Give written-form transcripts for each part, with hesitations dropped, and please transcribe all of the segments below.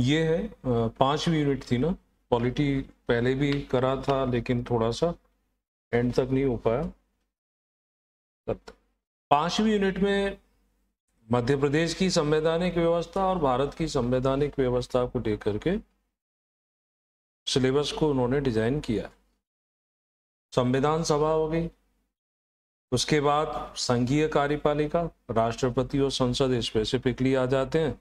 ये है 5वीं यूनिट थी ना, पॉलिटी पहले भी करा था लेकिन थोड़ा सा एंड तक नहीं हो पाया। 5वीं यूनिट में मध्य प्रदेश की संवैधानिक व्यवस्था और भारत की संवैधानिक व्यवस्था को लेकर के सिलेबस को उन्होंने डिजाइन किया। संविधान सभा हो गई, उसके बाद संघीय कार्यपालिका, राष्ट्रपति और संसद स्पेसिफिकली आ जाते हैं।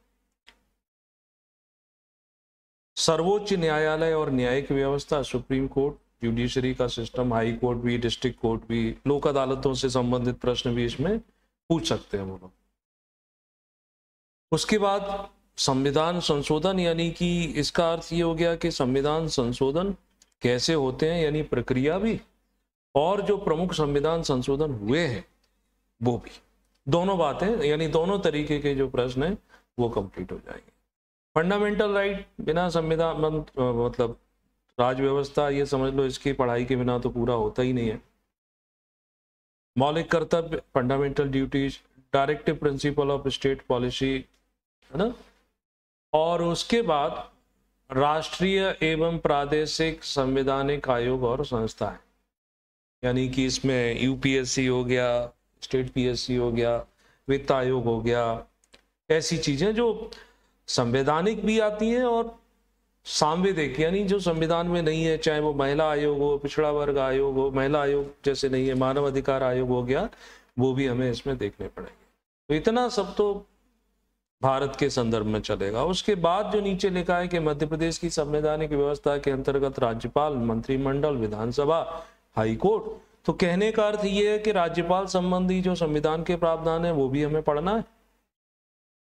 सर्वोच्च न्यायालय और न्यायिक व्यवस्था, सुप्रीम कोर्ट, जुडिशरी का सिस्टम, हाई कोर्ट भी, डिस्ट्रिक्ट कोर्ट भी, लोक अदालतों से संबंधित प्रश्न भी इसमें पूछ सकते हैं वो लोग। उसके बाद संविधान संशोधन, यानी कि इसका अर्थ ये हो गया कि संविधान संशोधन कैसे होते हैं, यानी प्रक्रिया भी, और जो प्रमुख संविधान संशोधन हुए हैं वो भी, दोनों बातें, यानी दोनों तरीके के जो प्रश्न हैं वो कंप्लीट हो जाएंगे। फंडामेंटल राइट बिना संविधान मतलब राज्य व्यवस्था ये समझ लो इसकी पढ़ाई के बिना तो पूरा होता ही नहीं है। मौलिक कर्तव्य, fundamental duties, directive principle of state policy, है ना। और उसके बाद राष्ट्रीय एवं प्रादेशिक संवैधानिक आयोग और संस्थाएं, यानी कि इसमें यूपीएससी हो गया, स्टेट पीएससी हो गया, वित्त आयोग हो गया, ऐसी चीजें जो संवैधानिक भी आती हैं और सांविधिक, यानी जो संविधान में नहीं है, चाहे वो महिला आयोग हो, पिछड़ा वर्ग आयोग हो, महिला आयोग जैसे नहीं है, मानव अधिकार आयोग हो गया, वो भी हमें इसमें देखने पड़ेंगे। तो इतना सब तो भारत के संदर्भ में चलेगा। उसके बाद जो नीचे लिखा है कि मध्य प्रदेश की संवैधानिक व्यवस्था के अंतर्गत राज्यपाल, मंत्रिमंडल, विधानसभा, हाईकोर्ट, तो कहने का अर्थ ये है कि राज्यपाल संबंधी जो संविधान के प्रावधान है वो भी हमें पढ़ना है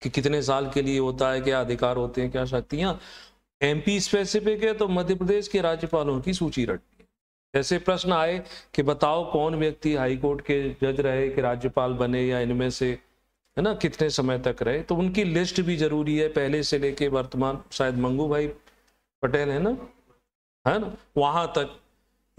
कि कितने साल के लिए होता है, क्या अधिकार होते हैं, क्या शक्तियां। एमपी स्पेसिफिक है तो मध्य प्रदेश के राज्यपालों की सूची रटनी है। जैसे प्रश्न आए कि बताओ कौन व्यक्ति हाईकोर्ट के जज रहे कि राज्यपाल बने या इनमें से, है ना, कितने समय तक रहे, तो उनकी लिस्ट भी जरूरी है पहले से लेके वर्तमान, शायद मंगू भाई पटेल है ना वहां तक।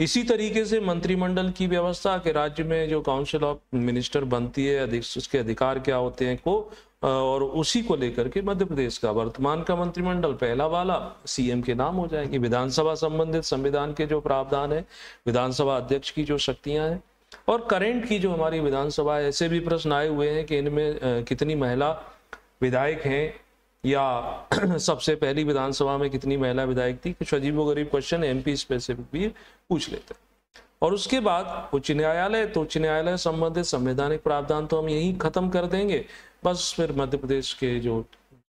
इसी तरीके से मंत्रिमंडल की व्यवस्था के राज्य में जो काउंसिल ऑफ मिनिस्टर बनती है, उसके अधिकार क्या होते हैं को, और उसी को लेकर के मध्य प्रदेश का वर्तमान का मंत्रिमंडल पहला वाला सीएम के नाम हो जाएगी। विधानसभा संबंधित संविधान के जो प्रावधान है, विधानसभा अध्यक्ष की जो शक्तियां हैं, और करेंट की जो हमारी विधानसभा है, ऐसे भी प्रश्न आए हुए हैं कि इनमें कितनी महिला विधायक हैं या सबसे पहली विधानसभा में कितनी महिला विधायक थी, कुछ अजीबोगरीब क्वेश्चन एमपी स्पेसिफिक भी पूछ लेते हैं। और उसके बाद उच्च न्यायालय, तो उच्च न्यायालय संबंधित संवैधानिक प्रावधान तो हम यहीं खत्म कर देंगे। बस फिर मध्य प्रदेश के जो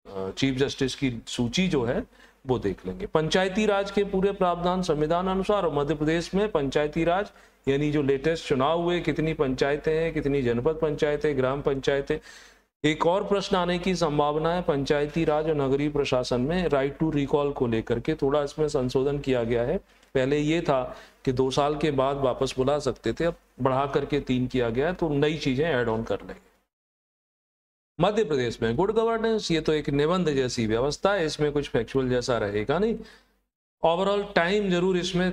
चीफ जस्टिस की सूची जो है वो देख लेंगे। पंचायती राज के पूरे प्रावधान संविधान अनुसार, और मध्य प्रदेश में पंचायती राज यानी जो लेटेस्ट चुनाव हुए, कितनी पंचायतें हैं, कितनी जनपद पंचायतें, ग्राम पंचायतें। एक और प्रश्न आने की संभावना है पंचायती राज और नगरीय प्रशासन में राइट टू रिकॉल को लेकर के थोड़ा इसमें संशोधन किया गया है। पहले ये था कि 2 साल के बाद वापस बुला सकते थे, अब बढ़ा करके 3 किया गया है, तो नई चीजें ऐड ऑन कर लेंगे। मध्य प्रदेश में गुड गवर्नेंस, ये तो एक निबंध जैसी व्यवस्था है, इसमें कुछ फैक्चुअल जैसा रहेगा नहीं। ओवरऑल टाइम जरूर इसमें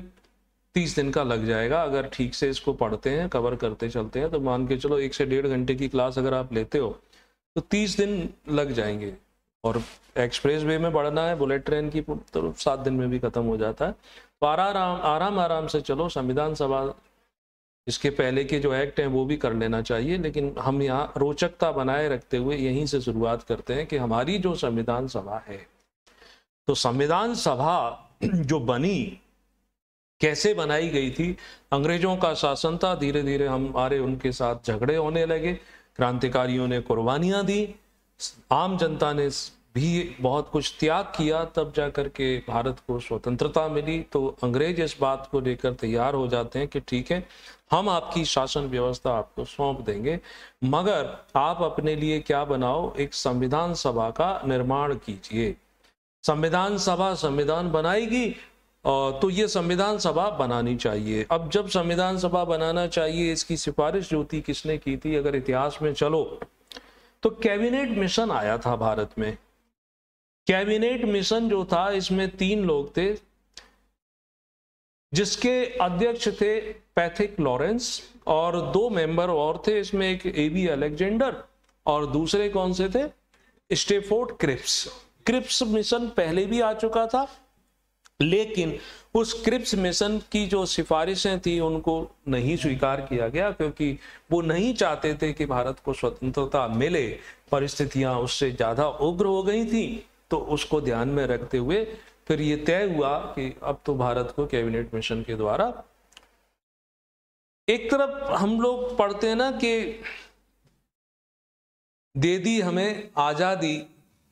30 दिन का लग जाएगा अगर ठीक से इसको पढ़ते हैं, कवर करते चलते हैं, तो मान के चलो 1 से 1.5 घंटे की क्लास अगर आप लेते हो तो 30 दिन लग जाएंगे। और एक्सप्रेस वे में बढ़ना है, बुलेट ट्रेन की तो 7 दिन में भी खत्म हो जाता है। तो आराम आराम से चलो। संविधान सभा, इसके पहले के जो एक्ट हैं वो भी कर लेना चाहिए, लेकिन हम यहाँ रोचकता बनाए रखते हुए यहीं से शुरुआत करते हैं कि हमारी जो संविधान सभा है, तो संविधान सभा जो बनी कैसे बनाई गई थी। अंग्रेजों का शासन था, धीरे धीरे हमारे उनके साथ झगड़े होने लगे, क्रांतिकारियों ने कुर्बानियां दी, आम जनता ने भी बहुत कुछ त्याग किया, तब जाकर के भारत को स्वतंत्रता मिली। तो अंग्रेज इस बात को लेकर तैयार हो जाते हैं कि ठीक है, हम आपकी शासन व्यवस्था आपको सौंप देंगे, मगर आप अपने लिए क्या बनाओ, एक संविधान सभा का निर्माण कीजिए। संविधान सभा संविधान बनाएगी, तो ये संविधान सभा बनानी चाहिए। अब जब संविधान सभा बनाना चाहिए, इसकी सिफारिश जो थी किसने की थी, अगर इतिहास में चलो तो कैबिनेट मिशन आया था भारत में। कैबिनेट मिशन जो था, इसमें 3 लोग थे जिसके अध्यक्ष थे पैथिक लॉरेंस, और 2 मेंबर और थे इसमें, एक एबी अलेक्जेंडर और दूसरे कौन से थे, स्टेफोर्ड क्रिप्स। क्रिप्स मिशन पहले भी आ चुका था, लेकिन उस क्रिप्स मिशन की जो सिफारिशें थी उनको नहीं स्वीकार किया गया, क्योंकि वो नहीं चाहते थे कि भारत को स्वतंत्रता मिले। परिस्थितियां उससे ज्यादा उग्र हो गई थी, तो उसको ध्यान में रखते हुए फिर ये तय हुआ कि अब तो भारत को कैबिनेट मिशन के द्वारा। एक तरफ हम लोग पढ़ते हैं ना कि दे दी हमें आजादी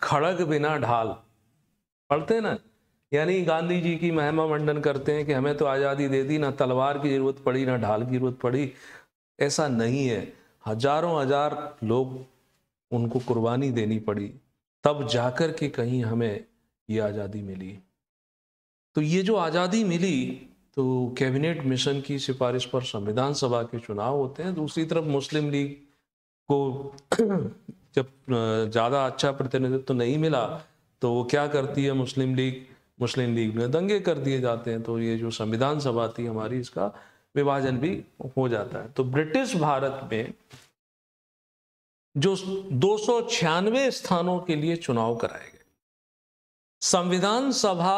खड़ग बिना ढाल, पढ़ते हैं ना, यानी गांधी जी की महिमा मंडन करते हैं कि हमें तो आज़ादी दे दी, ना तलवार की जरूरत पड़ी ना ढाल की जरूरत पड़ी। ऐसा नहीं है, हजारों हजार लोग उनको कुर्बानी देनी पड़ी, तब जाकर के कहीं हमें ये आज़ादी मिली। तो ये जो आज़ादी मिली, तो कैबिनेट मिशन की सिफारिश पर संविधान सभा के चुनाव होते हैं। दूसरी तरफ मुस्लिम लीग को जब ज़्यादा अच्छा प्रतिनिधित्व तो नहीं मिला, तो वो क्या करती है, मुस्लिम लीग में दंगे कर दिए जाते हैं, तो ये जो संविधान सभा थी हमारी, इसका विभाजन भी हो जाता है। तो ब्रिटिश भारत में जो 296 स्थानों के लिए चुनाव कराए गए, संविधान सभा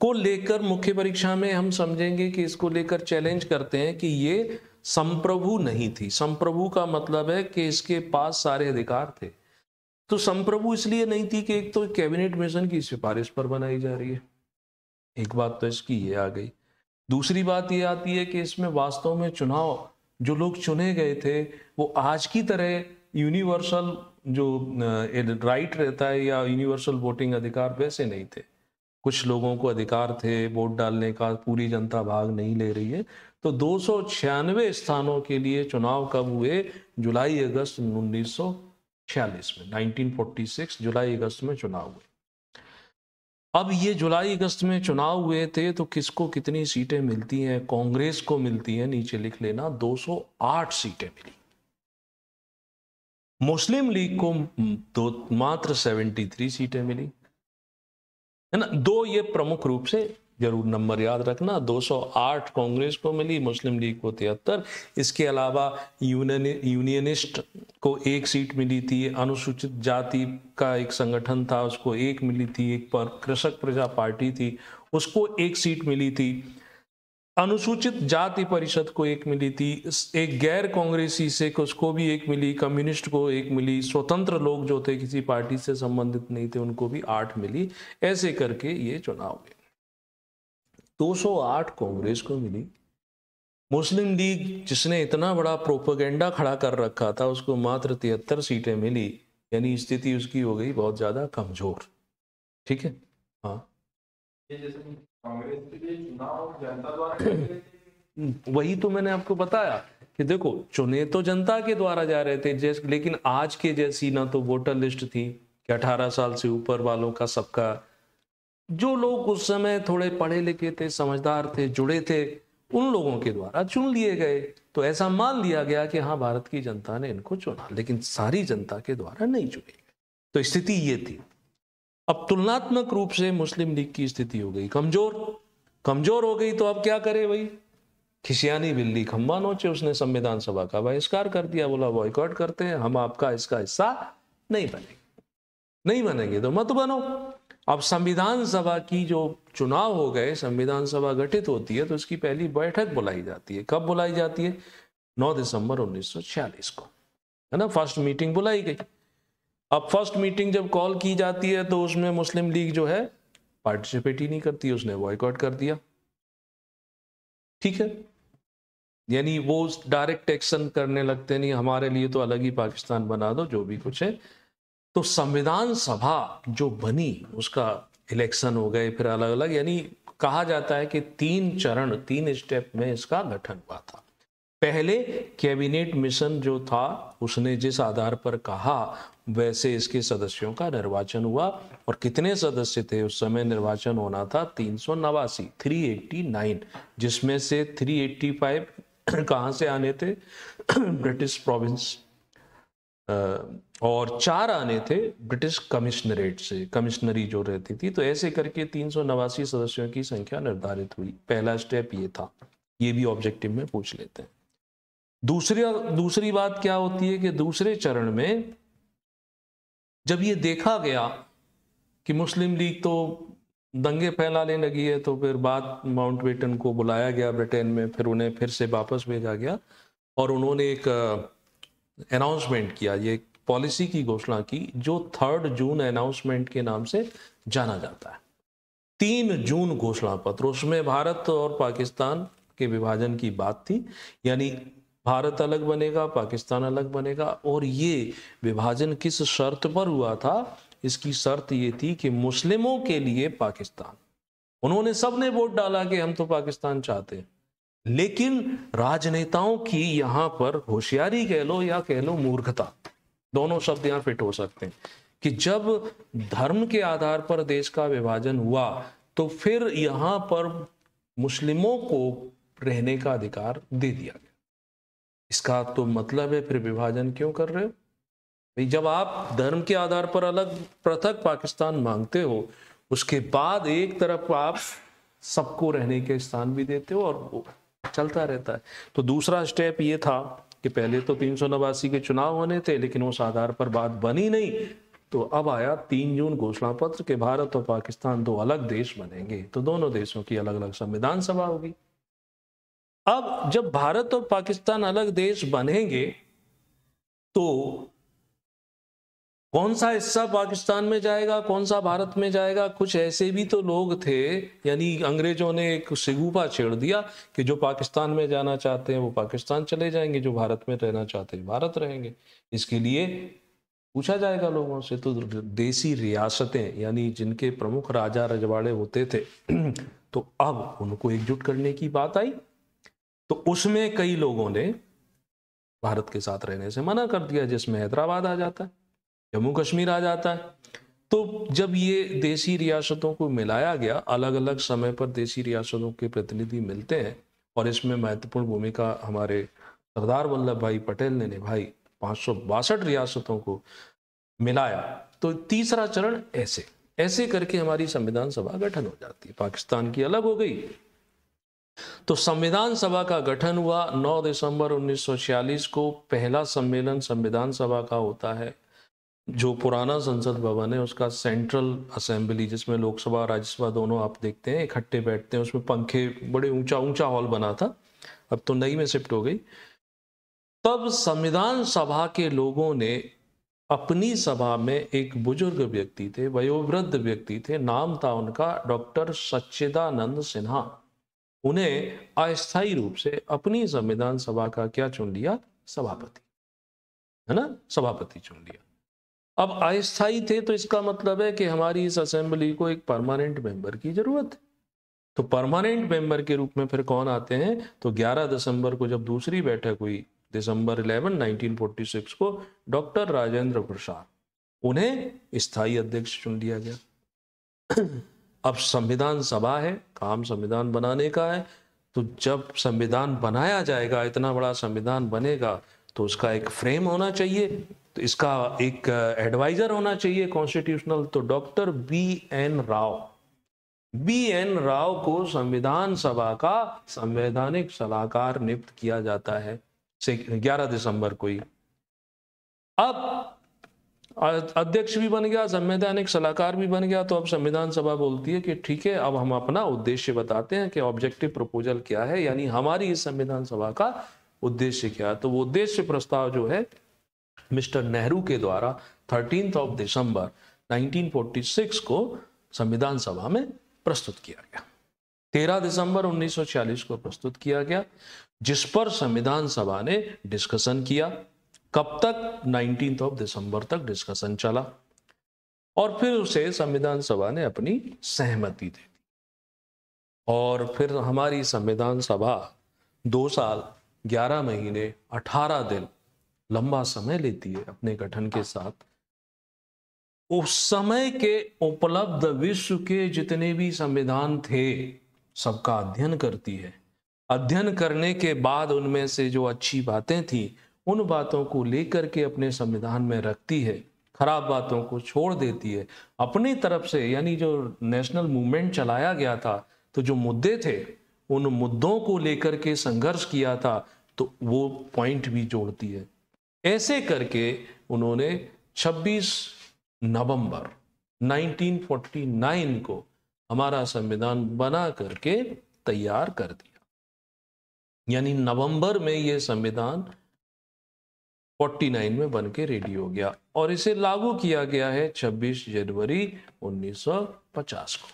को लेकर मुख्य परीक्षा में हम समझेंगे कि इसको लेकर चैलेंज करते हैं कि ये संप्रभु नहीं थी। संप्रभु का मतलब है कि इसके पास सारे अधिकार थे। तो संप्रभु इसलिए नहीं थी कि एक तो कैबिनेट मिशन की सिफारिश पर बनाई जा रही है, एक बात तो इसकी ये आ गई। दूसरी बात ये आती है कि इसमें वास्तव में चुनाव जो लोग चुने गए थे वो आज की तरह यूनिवर्सल जो राइट रहता है या यूनिवर्सल वोटिंग अधिकार वैसे नहीं थे। कुछ लोगों को अधिकार थे वोट डालने का, पूरी जनता भाग नहीं ले रही है। तो 296 स्थानों के लिए चुनाव कब हुए, जुलाई अगस्त 1946 में, 1946 जुलाई अगस्त में चुनाव हुए। अब ये जुलाई अगस्त में चुनाव हुए थे तो किसको कितनी सीटें मिलती हैं, कांग्रेस को मिलती हैं, नीचे लिख लेना, 208 सीटें मिली, मुस्लिम लीग को मात्र 73 सीटें मिली, है ना। दो ये प्रमुख रूप से जरूर नंबर याद रखना, 208 कांग्रेस को मिली, मुस्लिम लीग को 73। इसके अलावा यूनियनिस्ट को एक सीट मिली थी, अनुसूचित जाति का एक संगठन था उसको एक मिली थी, एक पर कृषक प्रजा पार्टी थी उसको एक सीट मिली थी, अनुसूचित जाति परिषद को एक मिली थी, एक गैर कांग्रेसी से उसको भी एक मिली, कम्युनिस्ट को एक मिली, स्वतंत्र लोग जो थे किसी पार्टी से संबंधित नहीं थे उनको भी 8 मिली। ऐसे करके ये चुनाव हुए। 208 कांग्रेस को मिली, मुस्लिम लीग जिसने इतना बड़ा प्रोपेगेंडा खड़ा कर रखा था उसको मात्र 73 सीटें मिली, यानी स्थिति उसकी हो गई बहुत ज्यादा कमजोर। ठीक है, हाँ, कांग्रेस के लिए चुनाव जनता द्वारा वही तो मैंने आपको बताया कि देखो चुने तो जनता के द्वारा जा रहे थे, लेकिन आज के जैसी ना तो वोटर लिस्ट थी कि 18 साल से ऊपर वालों का सबका। जो लोग उस समय थोड़े पढ़े लिखे थे, समझदार थे, जुड़े थे, उन लोगों के द्वारा चुन लिए गए। तो ऐसा मान लिया गया कि हाँ भारत की जनता ने इनको चुना, लेकिन सारी जनता के द्वारा नहीं चुने गए। तो स्थिति ये थी। अब तुलनात्मक रूप से मुस्लिम लीग की स्थिति हो गई कमजोर हो गई। तो अब क्या करे भाई, खिसियानी बिल्ली खम्बा नोचे, उसने संविधान सभा का बहिष्कार कर दिया, बोला बॉयकॉट करते हैं हम, आपका इसका हिस्सा नहीं बनेंगे तो मत बनो। अब संविधान सभा की जो चुनाव हो गए, संविधान सभा गठित होती है तो इसकी पहली बैठक बुलाई जाती है। कब बुलाई जाती है, 9 दिसंबर 1946 को, है ना, फर्स्ट मीटिंग बुलाई गई। अब फर्स्ट मीटिंग जब कॉल की जाती है तो उसमें मुस्लिम लीग जो है पार्टिसिपेट ही नहीं करती, उसने बॉयकॉट कर दिया। ठीक है, यानी वो डायरेक्ट एक्शन करने लगते, नहीं हमारे लिए तो अलग ही पाकिस्तान बना दो, जो भी कुछ है। तो संविधान सभा जो बनी उसका इलेक्शन हो गए फिर अलग अलग, यानी कहा जाता है कि 3 चरण 3 स्टेप में इसका गठन हुआ था। पहले कैबिनेट मिशन जो था उसने जिस आधार पर कहा वैसे इसके सदस्यों का निर्वाचन हुआ, और कितने सदस्य थे उस समय, निर्वाचन होना था 389, 389, जिसमें से 385 कहाँ से आने थे, ब्रिटिश प्रोविंस, और 4 आने थे ब्रिटिश कमिश्नरेट से, कमिश्नरी जो रहती थी। तो ऐसे करके 389 सदस्यों की संख्या निर्धारित हुई। पहला स्टेप ये था, ये भी ऑब्जेक्टिव में पूछ लेते हैं। दूसरी बात क्या होती है कि दूसरे चरण में जब ये देखा गया कि मुस्लिम लीग तो दंगे फैलाने लगी है, तो फिर बाद माउंटबेटन को बुलाया गया ब्रिटेन में, फिर उन्हें फिर से वापस भेजा गया और उन्होंने एक अनाउंसमेंट किया, ये एक पॉलिसी की घोषणा की जो 3 जून अनाउंसमेंट के नाम से जाना जाता है। 3 जून घोषणा पत्र, उसमें भारत और पाकिस्तान के विभाजन की बात थी, यानी भारत अलग बनेगा, पाकिस्तान अलग बनेगा। और ये विभाजन किस शर्त पर हुआ था? इसकी शर्त ये थी कि मुस्लिमों के लिए पाकिस्तान, उन्होंने सबने वोट डाला कि हम तो पाकिस्तान चाहते हैं, लेकिन राजनेताओं की यहाँ पर होशियारी कह लो या कह लो मूर्खता, दोनों शब्द यहाँ फिट हो सकते हैं, कि जब धर्म के आधार पर देश का विभाजन हुआ तो फिर यहाँ पर मुस्लिमों को रहने का अधिकार दे दिया गया। इसका तो मतलब है फिर विभाजन क्यों कर रहे हो भाई? जब आप धर्म के आधार पर अलग पृथक पाकिस्तान मांगते हो, उसके बाद एक तरफ आप सबको रहने के स्थान भी देते हो और चलता रहता है। तो दूसरा स्टेप ये था कि पहले तो 389 के चुनाव होने थे, लेकिन उस आधार पर बात बनी नहीं, तो अब आया 3 जून घोषणा पत्र के भारत और पाकिस्तान 2 अलग देश बनेंगे, तो दोनों देशों की अलग अलग संविधान सभा होगी। अब जब भारत और पाकिस्तान अलग देश बनेंगे तो कौन सा हिस्सा पाकिस्तान में जाएगा, कौन सा भारत में जाएगा? कुछ ऐसे भी तो लोग थे, यानी अंग्रेजों ने एक सिगूफा छेड़ दिया कि जो पाकिस्तान में जाना चाहते हैं वो पाकिस्तान चले जाएंगे, जो भारत में रहना चाहते हैं भारत रहेंगे। इसके लिए पूछा जाएगा लोगों से, तो देसी रियासतें यानी जिनके प्रमुख राजा रजवाड़े होते थे, तो अब उनको एकजुट करने की बात आई, तो उसमें कई लोगों ने भारत के साथ रहने से मना कर दिया, जिसमें हैदराबाद आ जाता है, जम्मू कश्मीर आ जाता है। तो जब ये देसी रियासतों को मिलाया गया, अलग अलग समय पर देसी रियासतों के प्रतिनिधि मिलते हैं, और इसमें महत्वपूर्ण भूमिका हमारे सरदार वल्लभ भाई पटेल ने निभाई, 562 रियासतों को मिलाया। तो तीसरा चरण ऐसे ऐसे करके हमारी संविधान सभा गठन हो जाती है, पाकिस्तान की अलग हो गई। तो संविधान सभा का गठन हुआ 9 दिसंबर 1946 को। पहला सम्मेलन संविधान सभा का होता है, जो पुराना संसद भवन है उसका सेंट्रल असेंबली, जिसमें लोकसभा राज्यसभा दोनों आप देखते हैं इकट्ठे बैठते हैं, उसमें पंखे, बड़े ऊंचा ऊंचा हॉल बना था, अब तो नई में शिफ्ट हो गई। तब संविधान सभा के लोगों ने अपनी सभा में, एक बुजुर्ग व्यक्ति थे, वयोवृद्ध व्यक्ति थे, नाम था उनका डॉक्टर सच्चिदानंद सिन्हा, उन्हें अस्थायी रूप से अपनी संविधान सभा का क्या चुन लिया, सभापति, है ना, सभापति चुन लिया। अब अस्थायी थे तो इसका मतलब है कि हमारी इस असेंबली को एक परमानेंट मेंबर की जरूरत है। तो परमानेंट मेंबर के रूप में फिर कौन आते हैं? तो 11 दिसंबर को जब दूसरी बैठक हुई, दिसंबर 11, 1946 को डॉक्टर राजेंद्र प्रसाद, उन्हें स्थायी अध्यक्ष चुन लिया गया। अब संविधान सभा है, काम संविधान बनाने का है, तो जब संविधान बनाया जाएगा, इतना बड़ा संविधान बनेगा, तो उसका एक फ्रेम होना चाहिए, तो इसका एक एडवाइजर होना चाहिए कॉन्स्टिट्यूशनल। तो डॉक्टर बी एन राव को संविधान सभा का संवैधानिक सलाहकार नियुक्त किया जाता है 11 दिसंबर को ही। अब अध्यक्ष भी बन गया, संवैधानिक सलाहकार भी बन गया, तो अब संविधान सभा बोलती है कि ठीक है, अब हम अपना उद्देश्य बताते हैं कि ऑब्जेक्टिव प्रपोजल क्या है, यानी हमारी इस संविधान सभा का उद्देश्य क्या है। तो वो उद्देश्य प्रस्ताव जो है मिस्टर नेहरू के द्वारा 13 दिसंबर 1946 को संविधान सभा में प्रस्तुत किया गया, 13 दिसंबर 1946 को प्रस्तुत किया गया, जिस पर संविधान सभा ने डिस्कशन किया। कब तक? 19 दिसंबर तक डिस्कशन चला, और फिर उसे संविधान सभा ने अपनी सहमति दे दी, और फिर हमारी संविधान सभा 2 साल 11 महीने 18 दिन लंबा समय लेती है अपने गठन के साथ। उस समय के उपलब्ध विश्व के जितने भी संविधान थे सबका अध्ययन करती है, अध्ययन करने के बाद उनमें से जो अच्छी बातें थी उन बातों को लेकर के अपने संविधान में रखती है, खराब बातों को छोड़ देती है। अपनी तरफ से, यानी जो नेशनल मूवमेंट चलाया गया था, तो जो मुद्दे थे उन मुद्दों को लेकर के संघर्ष किया था, तो वो पॉइंट भी जोड़ती है। ऐसे करके उन्होंने 26 नवंबर 1949 को हमारा संविधान बना करके तैयार कर दिया, यानी नवंबर में ये संविधान 49 में बन के रेडी हो गया और इसे लागू किया गया है 26 जनवरी 1950 को।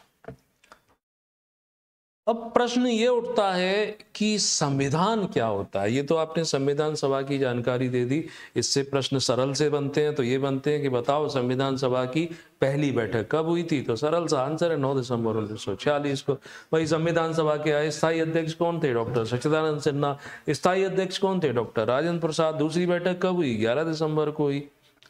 अब प्रश्न ये उठता है कि संविधान क्या होता है। ये तो आपने संविधान सभा की जानकारी दे दी, इससे प्रश्न सरल से बनते हैं। तो ये बनते हैं कि बताओ संविधान सभा की पहली बैठक कब हुई थी, तो सरल सा आंसर है 9 दिसंबर 1946 को। भाई संविधान सभा के अस्थायी अध्यक्ष कौन थे? डॉक्टर सच्चिदानंद सिन्हा। स्थायी अध्यक्ष कौन थे? डॉक्टर राजेंद्र प्रसाद। दूसरी बैठक कब हुई? 11 दिसंबर को हुई,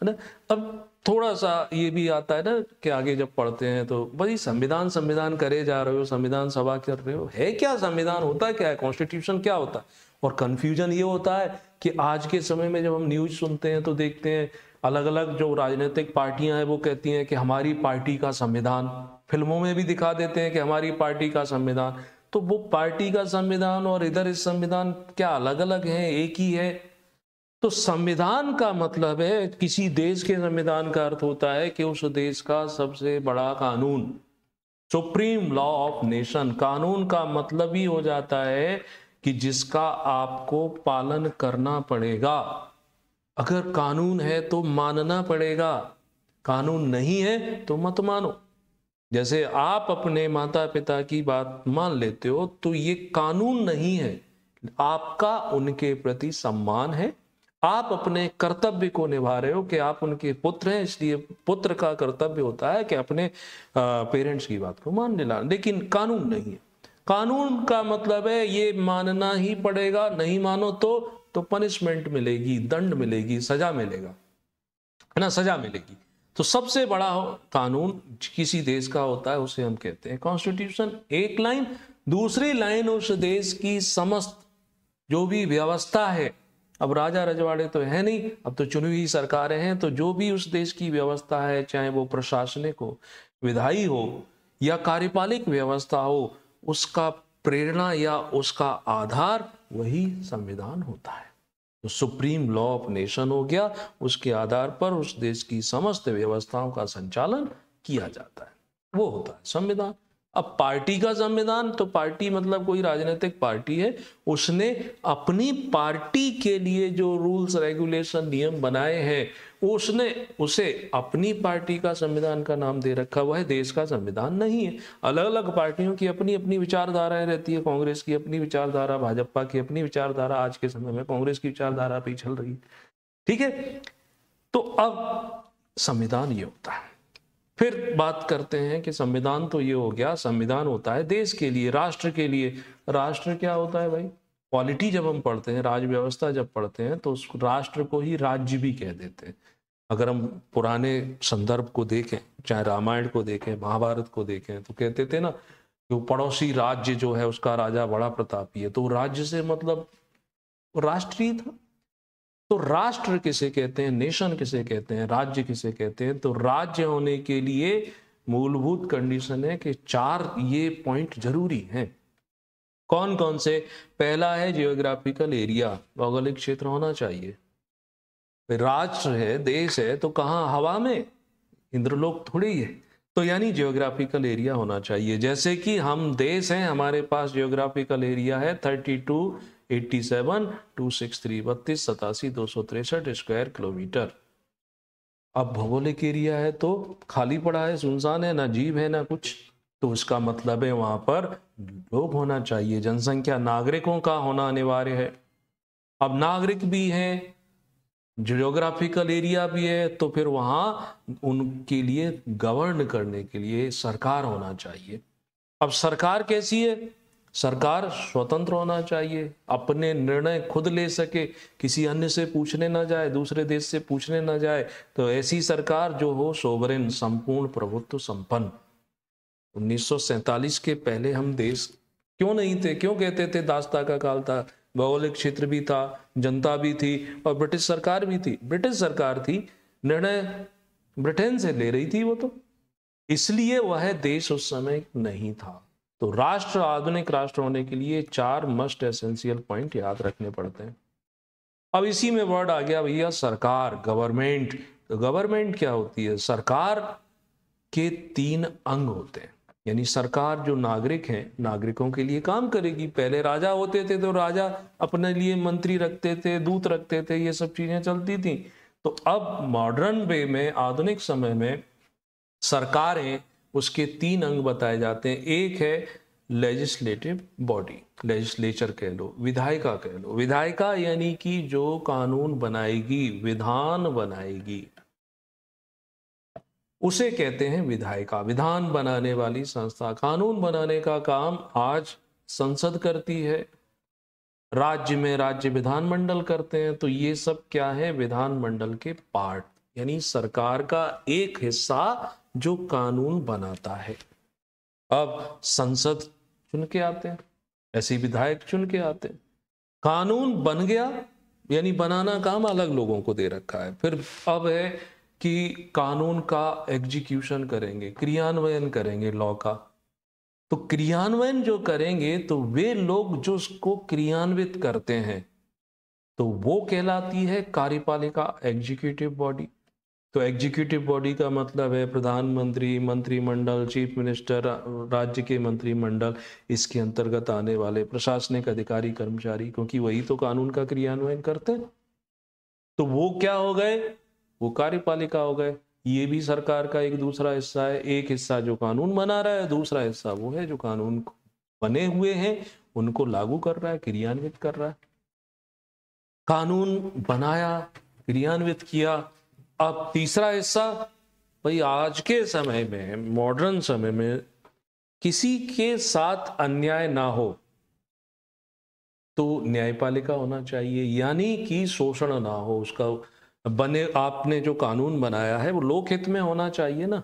है ना। अब थोड़ा सा ये भी आता है ना कि आगे जब पढ़ते हैं तो भाई संविधान संविधान करे जा रहे हो, संविधान सभा कर रहे हो, है क्या संविधान, होता क्या है, कॉन्स्टिट्यूशन क्या होता है। और कंफ्यूजन ये होता है कि आज के समय में जब हम न्यूज सुनते हैं तो देखते हैं अलग अलग जो राजनीतिक पार्टियां हैं वो कहती हैं कि हमारी पार्टी का संविधान, फिल्मों में भी दिखा देते हैं कि हमारी पार्टी का संविधान। तो वो पार्टी का संविधान और इधर इस संविधान क्या अलग अलग है, एक ही है? तो संविधान का मतलब है, किसी देश के संविधान का अर्थ होता है कि उस देश का सबसे बड़ा कानून, सुप्रीम लॉ ऑफ नेशन। कानून का मतलब ही हो जाता है कि जिसका आपको पालन करना पड़ेगा। अगर कानून है तो मानना पड़ेगा, कानून नहीं है तो मत मानो। जैसे आप अपने माता पिता की बात मान लेते हो तो ये कानून नहीं है, आपका उनके प्रति सम्मान है। आप अपने कर्तव्य को निभा रहे हो कि आप उनके पुत्र हैं, इसलिए पुत्र का कर्तव्य होता है कि अपने पेरेंट्स की बात को मान लेना, लेकिन कानून नहीं है। कानून का मतलब है ये मानना ही पड़ेगा, नहीं मानो तो पनिशमेंट मिलेगी, दंड मिलेगी, सजा मिलेगा, है ना, सजा मिलेगी। तो सबसे बड़ा कानून किसी देश का होता है उसे हम कहते हैं कॉन्स्टिट्यूशन। एक लाइन, दूसरी लाइन उस देश की समस्त जो भी व्यवस्था है। अब राजा रजवाड़े तो है नहीं, अब तो चुनी हुई सरकारें हैं, तो जो भी उस देश की व्यवस्था है, चाहे वो प्रशासनिक हो, विधायी हो या कार्यपालिक व्यवस्था हो, उसका प्रेरणा या उसका आधार वही संविधान होता है। तो सुप्रीम लॉ ऑफ नेशन हो गया, उसके आधार पर उस देश की समस्त व्यवस्थाओं का संचालन किया जाता है, वो होता है संविधान। अब पार्टी का संविधान, तो पार्टी मतलब कोई राजनीतिक पार्टी है, उसने अपनी पार्टी के लिए जो रूल्स रेगुलेशन नियम बनाए हैं उसने उसे अपनी पार्टी का संविधान का नाम दे रखा, वह देश का संविधान नहीं है। अलग अलग पार्टियों की अपनी अपनी विचारधाराएं रहती है, कांग्रेस की अपनी विचारधारा, भाजपा की अपनी विचारधारा। आज के समय में कांग्रेस की विचारधारा पे चल रही है, ठीक है। तो अब संविधान ये होता है। फिर बात करते हैं कि संविधान तो ये हो गया, संविधान होता है देश के लिए, राष्ट्र के लिए। राष्ट्र क्या होता है भाई? पॉलिटी जब हम पढ़ते हैं, राज्य व्यवस्था जब पढ़ते हैं, तो उस राष्ट्र को ही राज्य भी कह देते हैं। अगर हम पुराने संदर्भ को देखें, चाहे रामायण को देखें, महाभारत को देखें, तो कहते थे ना कि वो पड़ोसी राज्य जो है उसका राजा बड़ा प्रतापी है, तो राज्य से मतलब राष्ट्रीय था। तो राष्ट्र किसे कहते हैं, नेशन किसे कहते हैं, राज्य किसे कहते हैं? तो राज्य होने के लिए मूलभूत कंडीशन है कि 4 ये पॉइंट जरूरी हैं। कौन कौन से? पहला है जियोग्राफिकल एरिया, भौगोलिक क्षेत्र होना चाहिए। राष्ट्र है, देश है, तो कहाँ, हवा में, इंद्रलोक थोड़ी है। तो यानी जियोग्राफिकल एरिया होना चाहिए। जैसे कि हम देश हैं, हमारे पास जियोग्राफिकल एरिया है 32,87,263,32,87 स्क्वायर किलोमीटर। अब भौगोलिक एरिया है तो खाली पड़ा है, सुनसान है, ना जीव है ना कुछ, तो इसका मतलब है वहां पर लोग होना चाहिए, जनसंख्या, नागरिकों का होना अनिवार्य है। अब नागरिक भी हैं, जियोग्राफिकल एरिया भी है, तो फिर वहां उनके लिए गवर्न करने के लिए सरकार होना चाहिए। अब सरकार कैसी है? सरकार स्वतंत्र होना चाहिए, अपने निर्णय खुद ले सके, किसी अन्य से पूछने ना जाए, दूसरे देश से पूछने ना जाए। तो ऐसी सरकार जो हो सोवरेन, संपूर्ण प्रभुत्व संपन्न। 1947 के पहले हम देश क्यों नहीं थे? क्यों कहते थे? दास्ता का काल था, भौगोलिक क्षेत्र भी था, जनता भी थी और ब्रिटिश सरकार भी थी। ब्रिटिश सरकार थी, निर्णय ब्रिटेन से ले रही थी वो, तो इसलिए वह देश उस समय नहीं था। तो राष्ट्र आधुनिक राष्ट्र होने के लिए 4 मस्ट एसेंशियल पॉइंट याद रखने पड़ते हैं। अब इसी में वर्ड आ गया भैया सरकार, गवर्नमेंट। तो गवर्नमेंट क्या होती है? सरकार के 3 अंग होते हैं, यानी सरकार जो नागरिक हैं, नागरिकों के लिए काम करेगी। पहले राजा होते थे तो राजा अपने लिए मंत्री रखते थे, दूत रखते थे, ये सब चीजें चलती थी। तो अब मॉडर्न वे में, आधुनिक समय में सरकारें, उसके 3 अंग बताए जाते हैं। एक है लेजिस्लेटिव बॉडी, लेजिस्लेचर कह लो, विधायिका कह लो। विधायिका यानी कि जो कानून बनाएगी, विधान बनाएगी, उसे कहते हैं विधायिका। विधान बनाने वाली संस्था, कानून बनाने का काम आज संसद करती है, राज्य में राज्य विधानमंडल करते हैं। तो ये सब क्या है? विधानमंडल के पार्ट, यानी सरकार का एक हिस्सा जो कानून बनाता है। अब संसद चुन के आते हैं, ऐसे विधायक चुन के आते हैं। कानून बन गया, यानी बनाना काम अलग लोगों को दे रखा है। फिर अब है कि कानून का एग्जीक्यूशन करेंगे, क्रियान्वयन करेंगे लॉ का। तो क्रियान्वयन जो करेंगे तो वे लोग जो उसको क्रियान्वित करते हैं, तो वो कहलाती है कार्यपालिका, एग्जीक्यूटिव बॉडी। तो एग्जीक्यूटिव बॉडी का मतलब है प्रधानमंत्री, मंत्रिमंडल, चीफ मिनिस्टर, राज्य के मंत्रिमंडल, इसके अंतर्गत आने वाले प्रशासनिक अधिकारी, कर्मचारी, क्योंकि वही तो कानून का क्रियान्वयन करते हैं। तो वो क्या हो गए? वो कार्यपालिका हो गए। ये भी सरकार का एक दूसरा हिस्सा है। एक हिस्सा जो कानून बना रहा है, दूसरा हिस्सा वो है जो कानून बने हुए हैं उनको लागू कर रहा है, क्रियान्वित कर रहा है। कानून बनाया, क्रियान्वित किया। अब तीसरा हिस्सा, भाई आज के समय में, मॉडर्न समय में किसी के साथ अन्याय ना हो तो न्यायपालिका होना चाहिए, यानी कि शोषण ना हो। उसका बने, आपने जो कानून बनाया है वो लोकहित में होना चाहिए ना।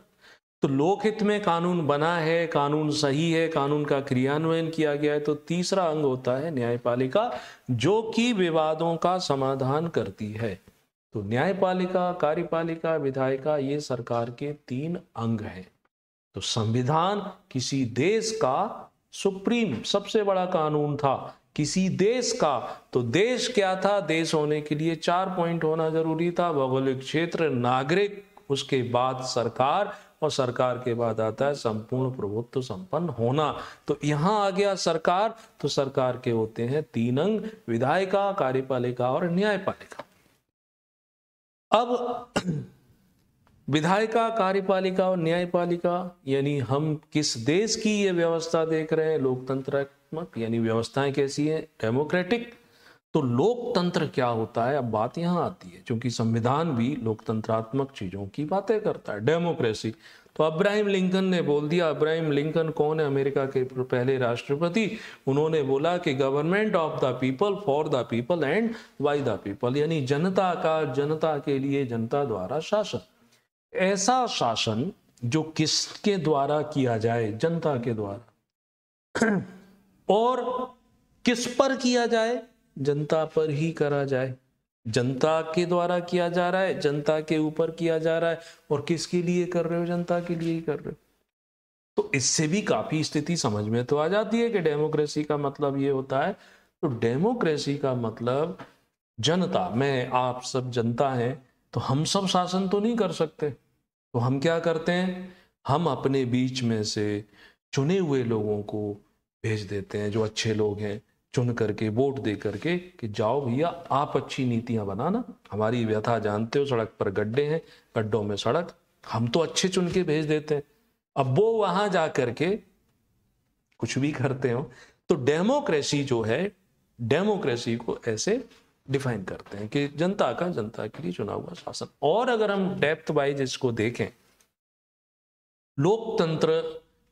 तो लोकहित में कानून बना है, कानून सही है, कानून का क्रियान्वयन किया गया है। तो तीसरा अंग होता है न्यायपालिका, जो कि विवादों का समाधान करती है। तो न्यायपालिका, कार्यपालिका, विधायिका, ये सरकार के 3 अंग हैं। तो संविधान किसी देश का सुप्रीम, सबसे बड़ा कानून था किसी देश का। तो देश क्या था? देश होने के लिए 4 पॉइंट होना जरूरी था: भौगोलिक क्षेत्र, नागरिक, उसके बाद सरकार, और सरकार के बाद आता है संपूर्ण प्रभुत्व संपन्न होना। तो यहाँ आ गया सरकार। तो सरकार के होते हैं 3 अंग: विधायिका, कार्यपालिका और न्यायपालिका। अब विधायिका, कार्यपालिका और न्यायपालिका, यानी हम किस देश की ये व्यवस्था देख रहे हैं? लोकतंत्र, यानी व्यवस्थाएं कैसी है? डेमोक्रेटिक। तो लोकतंत्र क्या होता है? अब बात यहां आती है, क्योंकि संविधान भी लोकतंत्रात्मक चीजों की बातें करता है, डेमोक्रेसी। तो अब्राहम लिंकन ने बोल दिया। अब्राहम लिंकन कौन है? अमेरिका के पहले राष्ट्रपति। उन्होंने बोला कि government of the people, for the people and by the people, यानी जनता का, जनता के लिए, जनता द्वारा शासन। ऐसा शासन जो किसके द्वारा किया जाए? जनता के द्वारा। और किस पर किया जाए? जनता पर ही करा जाए। जनता के द्वारा किया जा रहा है, जनता के ऊपर किया जा रहा है, और किसके लिए कर रहे हो? जनता के लिए ही कर रहे हो। तो इससे भी काफी स्थिति समझ में तो आ जाती है कि डेमोक्रेसी का मतलब ये होता है। तो डेमोक्रेसी का मतलब जनता, मैं, आप सब जनता है। तो हम सब शासन तो नहीं कर सकते, तो हम क्या करते हैं? हम अपने बीच में से चुने हुए लोगों को भेज देते हैं, जो अच्छे लोग हैं, चुन करके, वोट दे करके, कि जाओ भैया आप अच्छी नीतियां बनाना, हमारी व्यथा जानते हो, सड़क पर गड्ढे हैं, गड्ढों में सड़क। हम तो अच्छे चुन के भेज देते हैं, अब वो वहां जा करके कुछ भी करते हो। तो डेमोक्रेसी जो है, डेमोक्रेसी को ऐसे डिफाइन करते हैं कि जनता का, जनता के लिए चुना हुआ शासन। और अगर हम डेप्थ वाइज इसको देखें, लोकतंत्र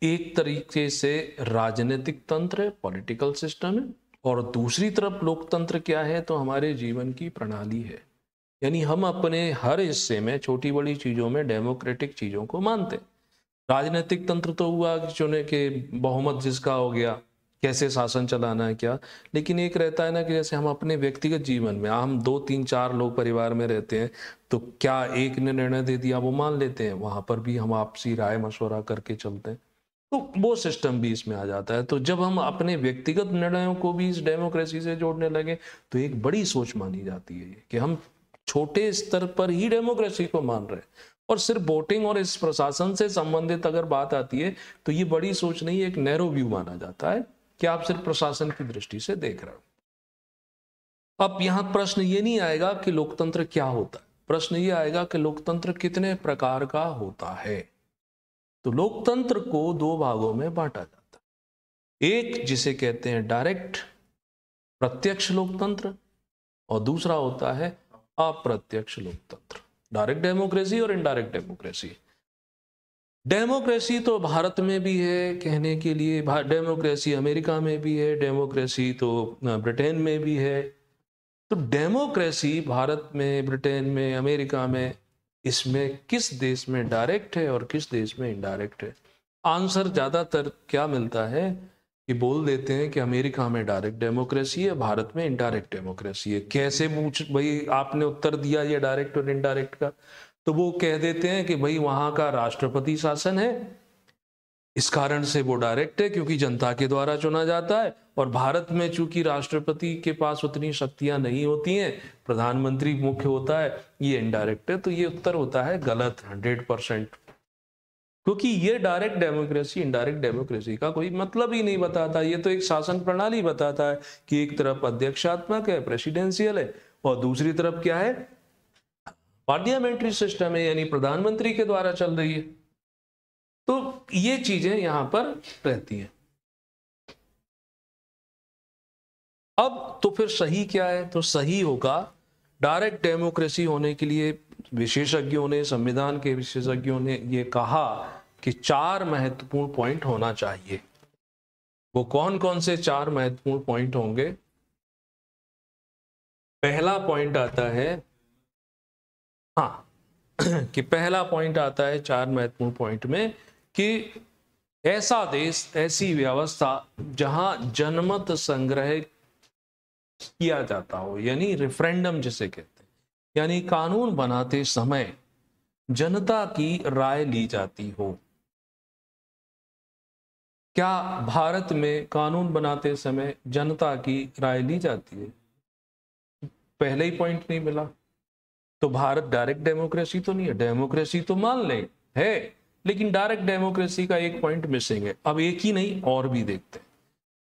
एक तरीके से राजनीतिक तंत्र है, पॉलिटिकल सिस्टम है, और दूसरी तरफ लोकतंत्र क्या है? तो हमारे जीवन की प्रणाली है, यानी हम अपने हर हिस्से में, छोटी बड़ी चीज़ों में डेमोक्रेटिक चीज़ों को मानते हैं। राजनीतिक तंत्र तो हुआ चुने के, बहुमत जिसका हो गया, कैसे शासन चलाना है क्या। लेकिन एक रहता है ना कि जैसे हम अपने व्यक्तिगत जीवन में, हम 2, 3, 4 लोग परिवार में रहते हैं, तो क्या एक ने निर्णय दे दिया वो मान लेते हैं? वहाँ पर भी हम आपसी राय मशवरा करके चलते हैं। तो वो सिस्टम भी इसमें आ जाता है। तो जब हम अपने व्यक्तिगत निर्णयों को भी इस डेमोक्रेसी से जोड़ने लगे तो एक बड़ी सोच मानी जाती है कि हम छोटे स्तर पर ही डेमोक्रेसी को मान रहे हैं, और सिर्फ वोटिंग और इस प्रशासन से संबंधित अगर बात आती है तो ये बड़ी सोच नहीं, एक नैरो व्यू माना जाता है कि आप सिर्फ प्रशासन की दृष्टि से देख रहे हो। अब यहाँ प्रश्न ये नहीं आएगा कि लोकतंत्र क्या होता है, प्रश्न ये आएगा कि लोकतंत्र कितने प्रकार का होता है। तो लोकतंत्र को दो भागों में बांटा जाता है, एक जिसे कहते हैं डायरेक्ट प्रत्यक्ष लोकतंत्र और दूसरा होता है अप्रत्यक्ष लोकतंत्र, डायरेक्ट डेमोक्रेसी और इनडायरेक्ट डेमोक्रेसी। डेमोक्रेसी तो भारत में भी है कहने के लिए, डेमोक्रेसी अमेरिका में भी है, डेमोक्रेसी तो ब्रिटेन में भी है। तो डेमोक्रेसी भारत में, ब्रिटेन में, अमेरिका में, इसमें किस देश में डायरेक्ट है और किस देश में इनडायरेक्ट है? आंसर ज़्यादातर क्या मिलता है कि बोल देते हैं कि अमेरिका में डायरेक्ट डेमोक्रेसी है, भारत में इनडायरेक्ट डेमोक्रेसी है। कैसे पूछ भाई आपने उत्तर दिया ये डायरेक्ट और इनडायरेक्ट का? तो वो कह देते हैं कि भाई वहाँ का राष्ट्रपति शासन है, इस कारण से वो डायरेक्ट है क्योंकि जनता के द्वारा चुना जाता है, और भारत में चूंकि राष्ट्रपति के पास उतनी शक्तियां नहीं होती हैं, प्रधानमंत्री मुख्य होता है, ये इनडायरेक्ट है। तो ये उत्तर होता है गलत 100%, क्योंकि ये डायरेक्ट डेमोक्रेसी इनडायरेक्ट डेमोक्रेसी का कोई मतलब ही नहीं बताता। ये तो एक शासन प्रणाली बताता है कि एक तरफ अध्यक्षात्मक है, प्रेसिडेंशियल है, और दूसरी तरफ क्या है, पार्लियामेंट्री सिस्टम है, यानी प्रधानमंत्री के द्वारा चल रही है। तो ये चीजें यहां पर रहती हैं। अब तो फिर सही क्या है? तो सही होगा डायरेक्ट डेमोक्रेसी होने के लिए विशेषज्ञों ने, संविधान के विशेषज्ञों ने ये कहा कि 4 महत्वपूर्ण पॉइंट होना चाहिए। वो कौन कौन से 4 महत्वपूर्ण पॉइंट होंगे? पहला पॉइंट आता है, हाँ कि पहला पॉइंट आता है 4 महत्वपूर्ण पॉइंट में कि ऐसा देश, ऐसी व्यवस्था जहां जनमत संग्रह किया जाता हो, यानी रेफरेंडम जिसे कहते हैं, यानी कानून बनाते समय जनता की राय ली जाती हो। क्या भारत में कानून बनाते समय जनता की राय ली जाती है? पहले ही पॉइंट नहीं मिला, तो भारत डायरेक्ट डेमोक्रेसी तो नहीं है। डेमोक्रेसी तो मान लें है, लेकिन डायरेक्ट डेमोक्रेसी का एक पॉइंट मिसिंग है। अब एक ही नहीं, और भी देखते हैं।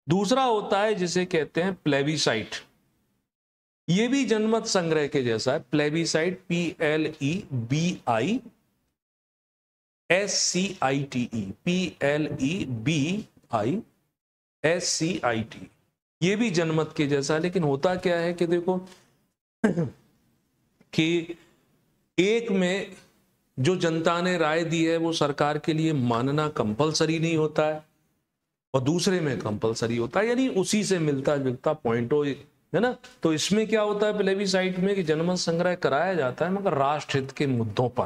दूसरा होता है जिसे कहते हैं प्लेबिसाइट, ये भी जनमत संग्रह के जैसा है। प्लेबिसाइट PLEBISCITE, PLEBISCITE, ये भी जनमत के जैसा है, लेकिन होता क्या है कि देखो कि एक में जो जनता ने राय दी है वो सरकार के लिए मानना कंपलसरी नहीं होता है और दूसरे में कंपलसरी होता है, यानी उसी से मिलता जुलता पॉइंट हो, है ना। तो इसमें क्या होता है प्लेबिसाइट में कि जनमत संग्रह कराया जाता है मगर राष्ट्रहित के मुद्दों पर,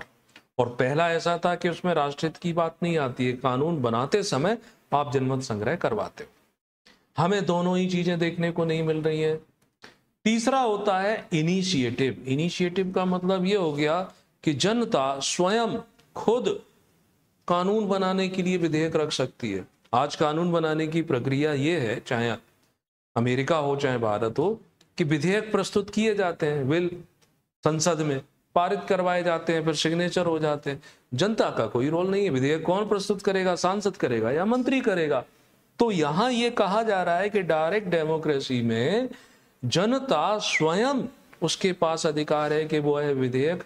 और पहला ऐसा था कि उसमें राष्ट्रहित की बात नहीं आती है, कानून बनाते समय आप जनमत संग्रह करवाते हो। हमें दोनों ही चीजें देखने को नहीं मिल रही है। तीसरा होता है इनिशिएटिव। इनिशिएटिव का मतलब ये हो गया कि जनता स्वयं खुद कानून बनाने के लिए विधेयक रख सकती है। आज कानून बनाने की प्रक्रिया ये है, चाहे अमेरिका हो चाहे भारत हो, कि विधेयक प्रस्तुत किए जाते हैं, बिल संसद में पारित करवाए जाते हैं, फिर सिग्नेचर हो जाते हैं। जनता का कोई रोल नहीं है। विधेयक कौन प्रस्तुत करेगा? सांसद करेगा या मंत्री करेगा। तो यहाँ ये कहा जा रहा है कि डायरेक्ट डेमोक्रेसी में जनता स्वयं, उसके पास अधिकार है कि वो है विधेयक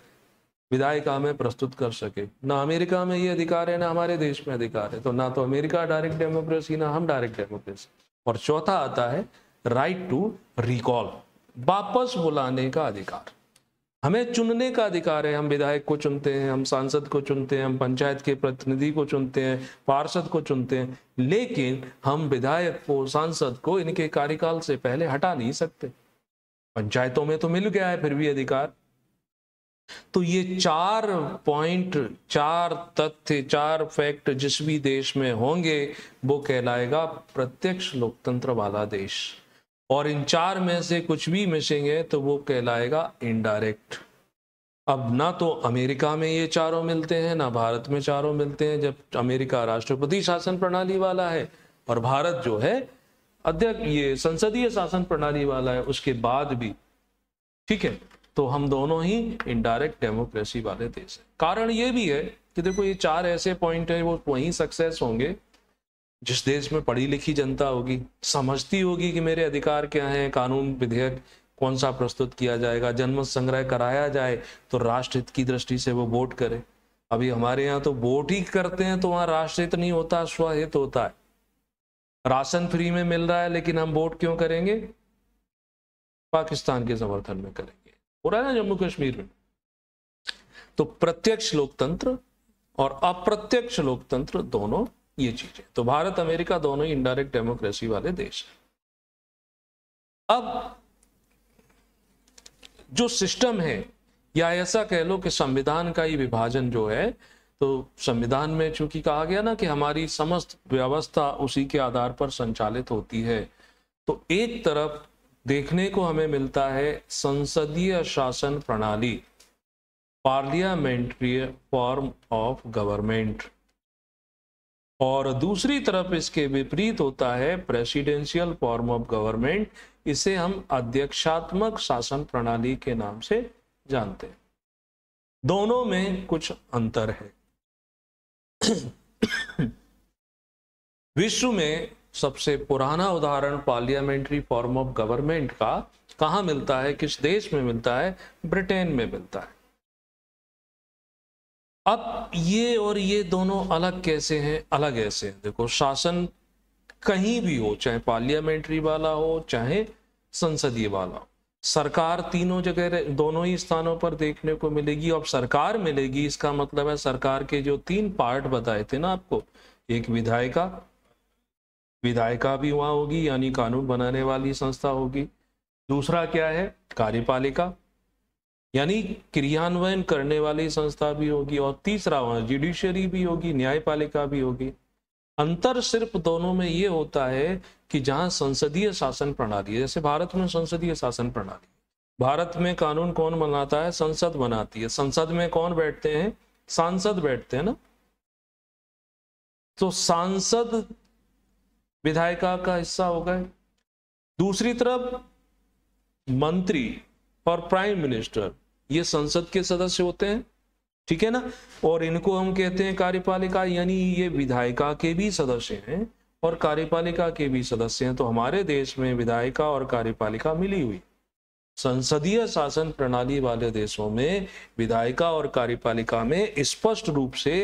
विधायिका में प्रस्तुत कर सके। ना अमेरिका में ये अधिकार है, ना हमारे देश में अधिकार है। तो ना तो अमेरिका डायरेक्ट डेमोक्रेसी, ना हम डायरेक्ट डेमोक्रेसी। और चौथा आता है राइट टू रिकॉल, वापस बुलाने का अधिकार। हमें चुनने का अधिकार है, हम विधायक को चुनते हैं, हम सांसद को चुनते हैं, हम पंचायत के प्रतिनिधि को चुनते हैं, पार्षद को चुनते हैं, लेकिन हम विधायक को, सांसद को इनके कार्यकाल से पहले हटा नहीं सकते। पंचायतों में तो मिल गया है फिर भी अधिकार। तो ये 4 पॉइंट, 4 तथ्य, 4 फैक्ट जिस भी देश में होंगे वो कहलाएगा प्रत्यक्ष लोकतंत्र वाला देश, और इन 4 में से कुछ भी मिसिंग है तो वो कहलाएगा इनडायरेक्ट। अब ना तो अमेरिका में ये चारों मिलते हैं ना भारत में चारों मिलते हैं, जब अमेरिका राष्ट्रपति शासन प्रणाली वाला है और भारत जो है अध्यक्ष ये संसदीय शासन प्रणाली वाला है, उसके बाद भी ठीक है तो हम दोनों ही इनडायरेक्ट डेमोक्रेसी वाले देश हैं। कारण ये भी है कि देखो ये चार ऐसे पॉइंट है वो वहीं सक्सेस होंगे जिस देश में पढ़ी लिखी जनता होगी, समझती होगी कि मेरे अधिकार क्या हैं, कानून विधेयक कौन सा प्रस्तुत किया जाएगा, जनमत संग्रह कराया जाए तो राष्ट्रहित की दृष्टि से वो वोट करे। अभी हमारे यहाँ तो वोट ही करते हैं तो वहाँ राष्ट्रहित नहीं होता, स्वहित होता है। राशन फ्री में मिल रहा है लेकिन हम वोट क्यों करेंगे? पाकिस्तान के समर्थन में करेंगे, हो रहा है ना जम्मू कश्मीर में। तो प्रत्यक्ष लोकतंत्र और अप्रत्यक्ष लोकतंत्र दोनों ये चीजें, तो भारत अमेरिका दोनों ही इनडायरेक्ट डेमोक्रेसी वाले देश हैं। अब जो सिस्टम है या ऐसा कह लो कि संविधान का ही विभाजन जो है, तो संविधान में चूंकि कहा गया ना कि हमारी समस्त व्यवस्था उसी के आधार पर संचालित होती है, तो एक तरफ देखने को हमें मिलता है संसदीय शासन प्रणाली, पार्लियामेंट्री फॉर्म ऑफ गवर्नमेंट, और दूसरी तरफ इसके विपरीत होता है प्रेसिडेंशियल फॉर्म ऑफ गवर्नमेंट, इसे हम अध्यक्षात्मक शासन प्रणाली के नाम से जानते हैं। दोनों में कुछ अंतर है। विश्व में सबसे पुराना उदाहरण पार्लियामेंट्री फॉर्म ऑफ गवर्नमेंट का कहाँ मिलता है, किस देश में मिलता है? ब्रिटेन में मिलता है। अब ये और ये दोनों अलग कैसे हैं? अलग ऐसे हैं, देखो शासन कहीं भी हो, चाहे पार्लियामेंट्री वाला हो चाहे संसदीय वाला हो, सरकार तीनों जगह दोनों ही स्थानों पर देखने को मिलेगी। अब सरकार मिलेगी इसका मतलब है सरकार के जो तीन पार्ट बताए थे ना आपको, एक विधायिका, विधायिका भी वहाँ होगी यानी कानून बनाने वाली संस्था होगी, दूसरा क्या है कार्यपालिका यानी क्रियान्वयन करने वाली संस्था भी होगी, और तीसरा वहाँ जुडिशरी भी होगी, न्यायपालिका भी होगी। अंतर सिर्फ दोनों में ये होता है कि जहाँ संसदीय शासन प्रणाली है, जैसे भारत में संसदीय शासन प्रणाली, भारत में कानून कौन बनाता है? संसद बनाती है। संसद में कौन बैठते हैं? सांसद बैठते हैं ना, तो सांसद विधायिका का हिस्सा हो गए। दूसरी तरफ मंत्री और प्राइम मिनिस्टर ये संसद के सदस्य होते हैं, ठीक है ना, और इनको हम कहते हैं कार्यपालिका, यानी ये विधायिका के भी सदस्य हैं और कार्यपालिका के भी सदस्य हैं। तो हमारे देश में विधायिका और कार्यपालिका मिली हुई, संसदीय शासन प्रणाली वाले देशों में विधायिका और कार्यपालिका में स्पष्ट रूप से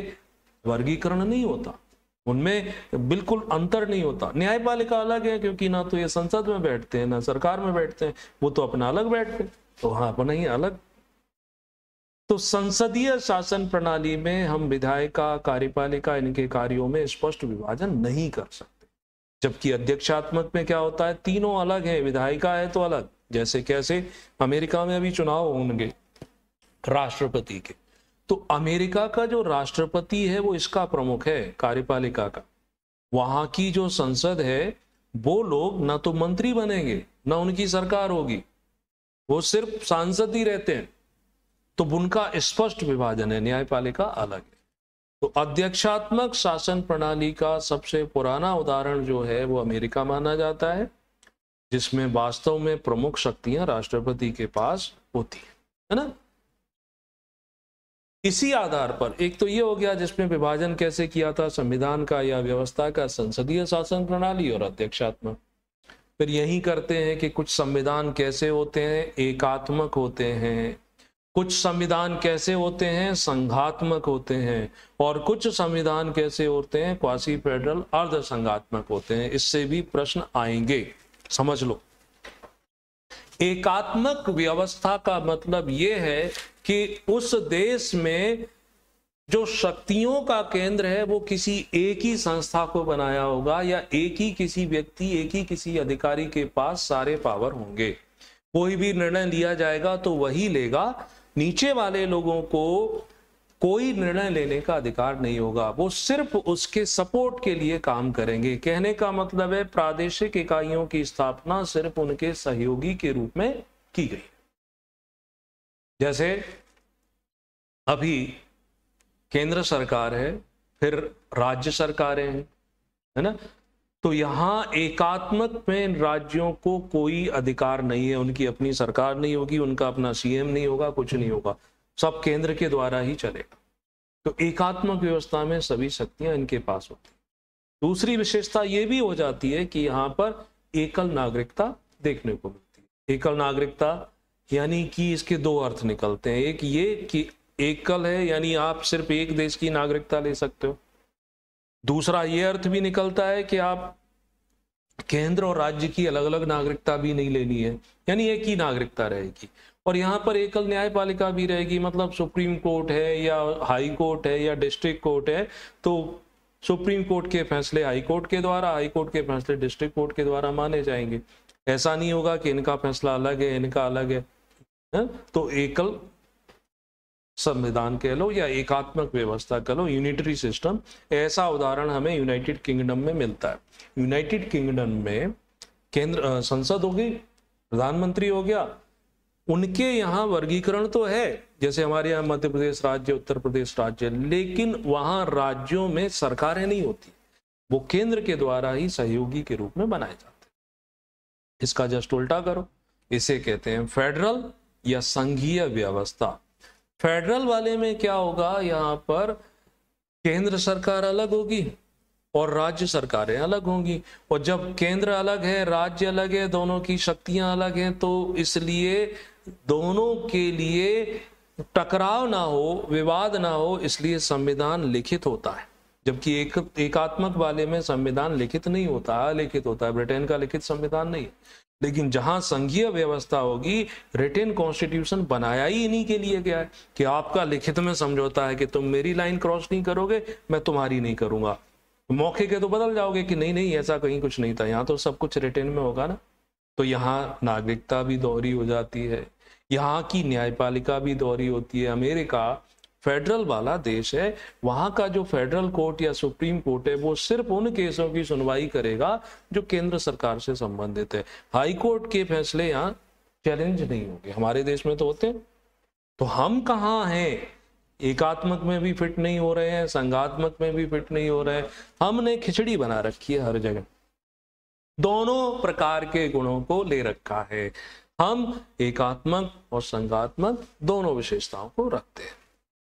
वर्गीकरण नहीं होता, उनमें बिल्कुल अंतर नहीं होता। न्यायपालिका अलग है क्योंकि ना तो ये संसद में बैठते हैं ना सरकार में बैठते हैं, वो तो अपना अलग बैठते हैं, तो हाँ अपना ही अलग। तो संसदीय शासन प्रणाली में हम विधायिका कार्यपालिका इनके कार्यों में स्पष्ट विभाजन नहीं कर सकते, जबकि अध्यक्षात्मक में क्या होता है? तीनों अलग है, विधायिका है तो अलग। जैसे कैसे अमेरिका में अभी चुनाव होंगे राष्ट्रपति के, तो अमेरिका का जो राष्ट्रपति है वो इसका प्रमुख है कार्यपालिका का, वहां की जो संसद है वो लोग ना तो मंत्री बनेंगे ना उनकी सरकार होगी, वो सिर्फ सांसद ही रहते हैं, तो उनका स्पष्ट विभाजन है, न्यायपालिका अलग है। तो अध्यक्षात्मक शासन प्रणाली का सबसे पुराना उदाहरण जो है वो अमेरिका माना जाता है, जिसमें वास्तव में प्रमुख शक्तियां राष्ट्रपति के पास होती है ना। इसी आधार पर एक तो ये हो गया जिसमें विभाजन कैसे किया था, संविधान का या व्यवस्था का, संसदीय शासन प्रणाली और अध्यक्षात्मक। फिर यही करते हैं कि कुछ संविधान कैसे होते हैं? एकात्मक होते हैं। कुछ संविधान कैसे होते हैं? संघात्मक होते हैं। और कुछ संविधान कैसे होते हैं? क्वासी फेडरल अर्ध संघात्मक होते हैं। इससे भी प्रश्न आएंगे, समझ लो। एकात्मक व्यवस्था का मतलब यह है कि उस देश में जो शक्तियों का केंद्र है वो किसी एक ही संस्था को बनाया होगा, या एक ही किसी व्यक्ति, एक ही किसी अधिकारी के पास सारे पावर होंगे, कोई भी निर्णय लिया जाएगा तो वही लेगा, नीचे वाले लोगों को कोई निर्णय लेने का अधिकार नहीं होगा, वो सिर्फ उसके सपोर्ट के लिए काम करेंगे। कहने का मतलब है प्रादेशिक इकाइयों की स्थापना सिर्फ उनके सहयोगी के रूप में की गई। जैसे अभी केंद्र सरकार है, फिर राज्य सरकारें हैं, है ना। तो यहाँ एकात्मक में इन राज्यों को कोई अधिकार नहीं है, उनकी अपनी सरकार नहीं होगी, उनका अपना सीएम नहीं होगा, कुछ नहीं होगा, सब केंद्र के द्वारा ही चलेगा। तो एकात्मक व्यवस्था में सभी शक्तियां इनके पास होती हैं। दूसरी विशेषता ये भी हो जाती है कि यहाँ पर एकल नागरिकता देखने को मिलती है। एकल नागरिकता यानी कि इसके दो अर्थ निकलते हैं, एक ये कि एकल है यानी आप सिर्फ एक देश की नागरिकता ले सकते हो, दूसरा ये अर्थ भी निकलता है कि आप केंद्र और राज्य की अलग अलग नागरिकता भी नहीं लेनी है, यानी एक ही नागरिकता रहेगी। और यहाँ पर एकल न्यायपालिका भी रहेगी, मतलब सुप्रीम कोर्ट है या हाई कोर्ट है या डिस्ट्रिक्ट कोर्ट है, तो सुप्रीम कोर्ट के फैसले हाई कोर्ट के द्वारा, हाई कोर्ट के फैसले डिस्ट्रिक्ट कोर्ट के द्वारा माने जाएंगे। ऐसा नहीं होगा कि इनका फैसला अलग है, इनका अलग है, है? तो एकल संविधान कह लो या एकात्मक व्यवस्था कह लो, यूनिटरी सिस्टम। ऐसा उदाहरण हमें यूनाइटेड किंगडम में मिलता है। यूनाइटेड किंगडम में केंद्र संसद हो गई, प्रधानमंत्री हो गया। उनके यहाँ वर्गीकरण तो है, जैसे हमारे यहाँ मध्य प्रदेश राज्य, उत्तर प्रदेश राज्य, लेकिन वहाँ राज्यों में सरकारें नहीं होती, वो केंद्र के द्वारा ही सहयोगी के रूप में बनाए जाते हैं। इसका जस्ट उल्टा करो, इसे कहते हैं फेडरल या संघीय व्यवस्था। फेडरल वाले में क्या होगा, यहाँ पर केंद्र सरकार अलग होगी और राज्य सरकारें अलग होंगी, और जब केंद्र अलग है, राज्य अलग है, दोनों की शक्तियां अलग हैं, तो इसलिए दोनों के लिए टकराव ना हो, विवाद ना हो, इसलिए संविधान लिखित होता है। जबकि एकात्मक वाले में संविधान लिखित नहीं होता, अलिखित होता है। ब्रिटेन का लिखित संविधान नहीं है, लेकिन जहां संघीय व्यवस्था होगी, ब्रिटेन कॉन्स्टिट्यूशन बनाया ही इन्हीं के लिए गया है कि आपका लिखित में समझौता है कि तुम मेरी लाइन क्रॉस नहीं करोगे, मैं तुम्हारी नहीं करूंगा। मौके के तो बदल जाओगे कि नहीं नहीं ऐसा कहीं कुछ नहीं था, यहाँ तो सब कुछ रिटेन में होगा ना। तो यहाँ नागरिकता भी दोहरी हो जाती है, यहाँ की न्यायपालिका भी दोहरी होती है। अमेरिका फेडरल वाला देश है, वहाँ का जो फेडरल कोर्ट या सुप्रीम कोर्ट है, वो सिर्फ उन केसों की सुनवाई करेगा जो केंद्र सरकार से संबंधित है। हाई कोर्ट के फैसले यहाँ चैलेंज नहीं होंगे, हमारे देश में तो होते। तो हम कहाँ हैं, एकात्मक में भी फिट नहीं हो रहे हैं, संघात्मक में भी फिट नहीं हो रहे हैं। हमने खिचड़ी बना रखी है, हर जगह दोनों प्रकार के गुणों को ले रखा है। हम एकात्मक और संघात्मक दोनों विशेषताओं को रखते हैं,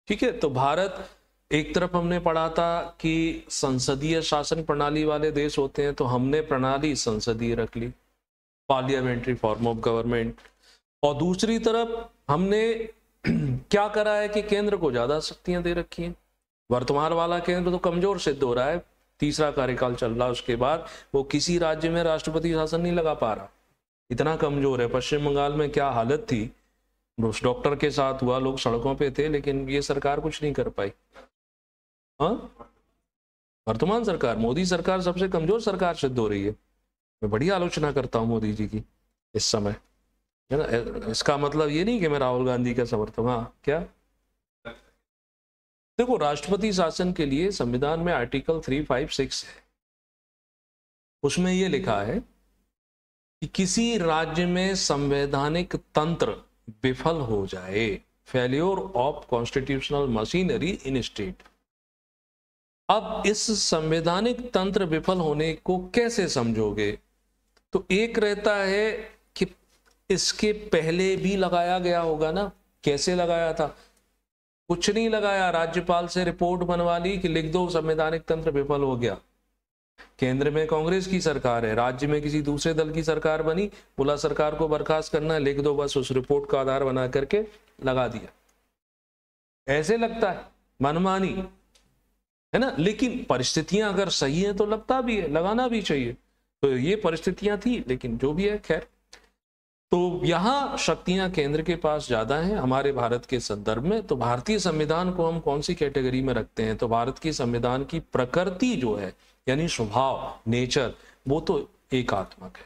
ठीक है। तो भारत एक तरफ हमने पढ़ा था कि संसदीय शासन प्रणाली वाले देश होते हैं, तो हमने प्रणाली संसदीय रख ली, पार्लियामेंट्री फॉर्म ऑफ गवर्नमेंट। और दूसरी तरफ हमने क्या करा है कि केंद्र को ज्यादा शक्तियां दे रखी हैं। वर्तमान वाला केंद्र तो कमजोर सिद्ध हो रहा है, तीसरा कार्यकाल चल रहा है, उसके बाद वो किसी राज्य में राष्ट्रपति शासन नहीं लगा पा रहा, इतना कमजोर है। पश्चिम बंगाल में क्या हालत थी, उस डॉक्टर के साथ हुआ, लोग सड़कों पे थे, लेकिन ये सरकार कुछ नहीं कर पाई। हाँ, वर्तमान सरकार, मोदी सरकार सबसे कमजोर सरकार सिद्ध हो रही है। मैं बड़ी आलोचना करता हूँ मोदी जी की इस समय, है ना। इसका मतलब ये नहीं कि मैं राहुल गांधी का समर्थक। हाँ, क्या देखो, राष्ट्रपति शासन के लिए संविधान में आर्टिकल 356 है, उसमें ये लिखा है कि किसी राज्य में संवैधानिक तंत्र विफल हो जाए, failure of constitutional machinery in state. अब इस संवैधानिक तंत्र विफल होने को कैसे समझोगे, तो एक रहता है कि इसके पहले भी लगाया गया होगा ना। कैसे लगाया था, कुछ नहीं लगाया, राज्यपाल से रिपोर्ट बनवा ली कि लिख दो संवैधानिक तंत्र विफल हो गया। केंद्र में कांग्रेस की सरकार है, राज्य में किसी दूसरे दल की सरकार बनी, बोला सरकार को बर्खास्त करना है, लिख दो, बस उस रिपोर्ट का आधार बना करके लगा दिया। ऐसे लगता है मनमानी, है ना। लेकिन परिस्थितियां अगर सही है तो लगता भी है, लगाना भी चाहिए। तो ये परिस्थितियां थी, लेकिन जो भी है, खैर। तो यहाँ शक्तियां केंद्र के पास ज्यादा हैं हमारे भारत के संदर्भ में। तो भारतीय संविधान को हम कौन सी कैटेगरी में रखते हैं, तो भारत की संविधान की प्रकृति जो है, यानी स्वभाव, नेचर, वो तो एकात्मक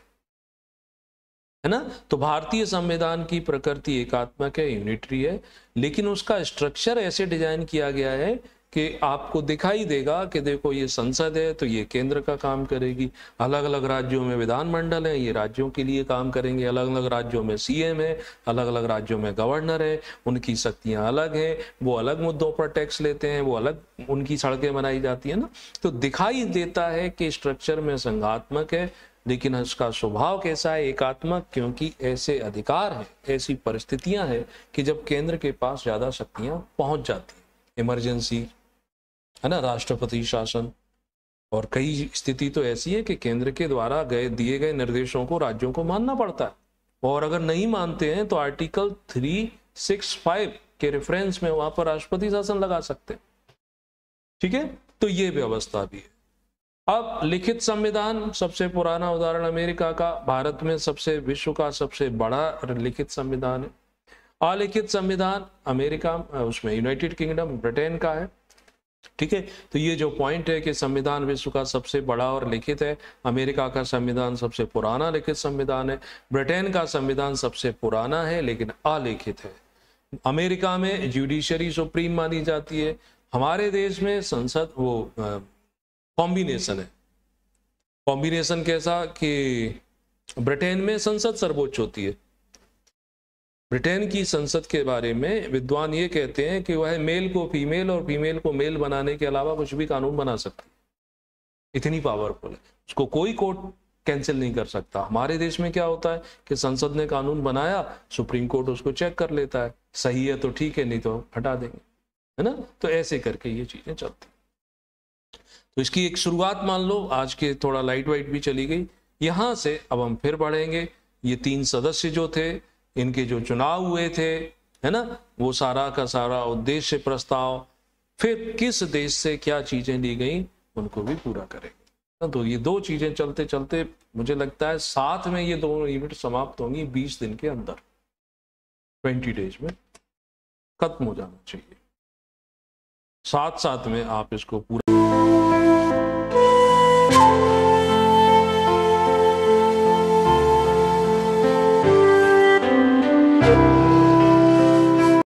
है ना। तो भारतीय संविधान की प्रकृति एकात्मक है, यूनिटरी है, लेकिन उसका स्ट्रक्चर ऐसे डिजाइन किया गया है कि आपको दिखाई देगा कि देखो ये संसद है तो ये केंद्र का काम करेगी, अलग अलग राज्यों में विधानमंडल है, ये राज्यों के लिए काम करेंगे, अलग अलग राज्यों में सीएम है, अलग अलग राज्यों में गवर्नर है, उनकी शक्तियां अलग हैं, वो अलग मुद्दों पर टैक्स लेते हैं, वो अलग उनकी सड़कें बनाई जाती है ना। तो दिखाई देता है कि स्ट्रक्चर में संघात्मक है, लेकिन उसका स्वभाव कैसा है, एकात्मक, क्योंकि ऐसे अधिकार हैं, ऐसी परिस्थितियां हैं कि जब केंद्र के पास ज्यादा शक्तियां पहुंच जाती हैं, इमरजेंसी है ना, राष्ट्रपति शासन, और कई स्थिति तो ऐसी है कि केंद्र के द्वारा दिए गए निर्देशों को राज्यों को मानना पड़ता है, और अगर नहीं मानते हैं तो आर्टिकल 365 के रेफरेंस में वहां पर राष्ट्रपति शासन लगा सकते हैं, ठीक है। तो ये व्यवस्था भी है। अब लिखित संविधान, सबसे पुराना उदाहरण अमेरिका का, भारत में सबसे, विश्व का सबसे बड़ा लिखित संविधान है। अलिखित संविधान अमेरिका, उसमें यूनाइटेड किंगडम, ब्रिटेन का है, ठीक है। तो ये जो पॉइंट है कि संविधान विश्व का सबसे बड़ा और लिखित है, अमेरिका का संविधान सबसे पुराना लिखित संविधान है, ब्रिटेन का संविधान सबसे पुराना है लेकिन अलिखित है। अमेरिका में ज्यूडिशरी सुप्रीम मानी जाती है, हमारे देश में संसद वो कॉम्बिनेशन है। कॉम्बिनेशन कैसा कि ब्रिटेन में संसद सर्वोच्च होती है। ब्रिटेन की संसद के बारे में विद्वान ये कहते हैं कि वह मेल को फीमेल और फीमेल को मेल बनाने के अलावा कुछ भी कानून बना सकती है, इतनी पावरफुल है, उसको कोई कोर्ट कैंसिल नहीं कर सकता। हमारे देश में क्या होता है कि संसद ने कानून बनाया, सुप्रीम कोर्ट उसको चेक कर लेता है, सही है तो ठीक है, नहीं तो हटा देंगे, है ना। तो ऐसे करके ये चीजें चलती हैं। तो इसकी एक शुरुआत मान लो, आज के थोड़ा लाइट वाइट भी चली गई। यहाँ से अब हम फिर बढ़ेंगे। ये 3 सदस्य जो थे, इनके जो चुनाव हुए थे, है ना, वो सारा का सारा उद्देश्य प्रस्ताव, फिर किस देश से क्या चीजें ली गई उनको भी पूरा करेंगे। तो ये 2 चीजें चलते चलते मुझे लगता है साथ में ये 2 यूनिट समाप्त होंगी 20 दिन के अंदर, 20 डेज में खत्म हो जाना चाहिए। साथ साथ में आप इसको पूरा